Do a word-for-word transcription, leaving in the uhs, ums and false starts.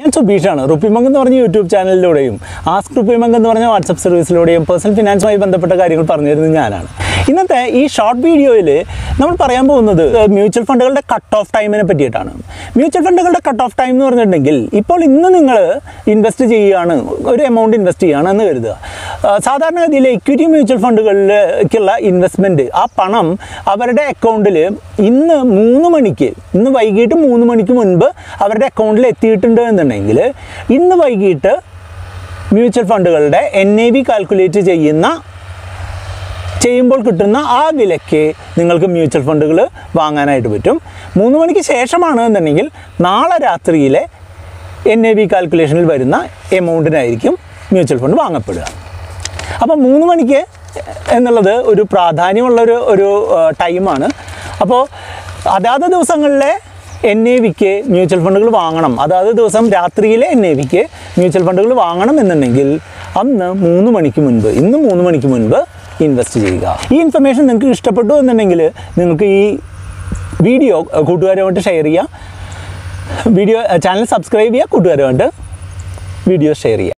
I am Subesh. I am on YouTube channel. Ask Rupimangan on WhatsApp service. Personal finance. I am going to talk In this short video, we will talk about mutual fund cut-off time. Mutual fund cut-off time is now invest an amount. Invest in equity mutual fund investment. That account is This is the mutual fund. N A V calculate the mutual fund. You can the mutual fund. You can N A V K mutual fund is That is the N A V K mutual fund is This is the information is the video. Video channel subscribe video share